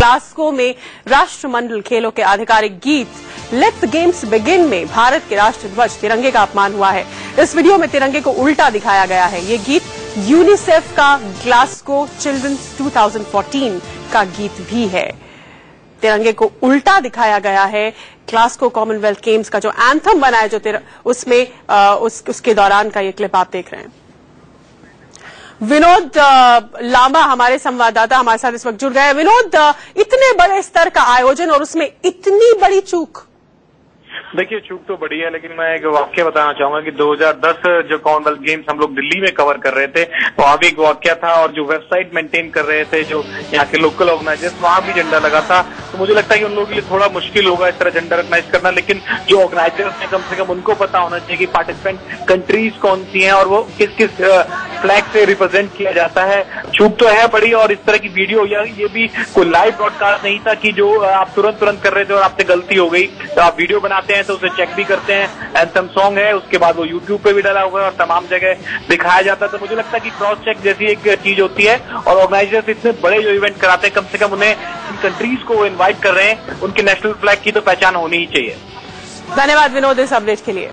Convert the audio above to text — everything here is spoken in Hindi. ग्लासगो में राष्ट्रमंडल खेलों के आधिकारिक गीत लेट्स गेम्स बिगिन में भारत के राष्ट्र ध्वज तिरंगे का अपमान हुआ है। इस वीडियो में तिरंगे को उल्टा दिखाया गया है। ये गीत यूनिसेफ का ग्लासगो चिल्ड्रंस 2014 का गीत भी है। तिरंगे को उल्टा दिखाया गया है। ग्लासगो कॉमनवेल्थ गेम्स का जो एंथम बना है, जो उसमें उसके दौरान का ये क्लिप आप देख रहे हैं। विनोद लामा हमारे संवाददाता हमारे साथ इस वक्त जुड़ गए हैं। विनोद, इतने बड़े स्तर का आयोजन और उसमें इतनी बड़ी चूक। देखिए, चूक तो बड़ी है, लेकिन मैं एक वाक्य बताना चाहूंगा कि 2010 जो कॉमनवेल्थ गेम्स हम लोग दिल्ली में कवर कर रहे थे, वहां भी एक वाक्य था। और जो वेबसाइट मेंटेन कर रहे थे जो यहाँ के लोकल ऑर्गेनाइजर्स, वहां भी झंडा लगा था। तो मुझे लगता है कि उन लोगों के लिए थोड़ा मुश्किल होगा इस तरह झंडा ऑर्गेनाइज करना, लेकिन जो ऑर्गेनाइजर्स हैं कम से कम उनको पता होना चाहिए कि पार्टिसिपेंट कंट्रीज कौन सी हैं और वो किस किस फ्लैग से रिप्रेजेंट किया जाता है। चूक तो है बड़ी, और इस तरह की वीडियो या ये भी कोई लाइव ब्रॉडकास्ट नहीं था कि जो आप तुरंत कर रहे थे और आपसे गलती हो गई। तो आप वीडियो बनाते हैं तो उसे चेक भी करते हैं, एंथम सॉन्ग है, उसके बाद वो यूट्यूब पे भी डाला हुआ है और तमाम जगह दिखाया जाता है। तो मुझे लगता है कि क्रॉस चेक जैसी एक चीज होती है, और ऑर्गेनाइजर्स इतने बड़े जो इवेंट कराते हैं, कम से कम उन्हें कंट्रीज को इन्वाइट कर रहे हैं, उनके नेशनल फ्लैग की तो पहचान होनी ही चाहिए। धन्यवाद विनोद इस अपडेट के लिए।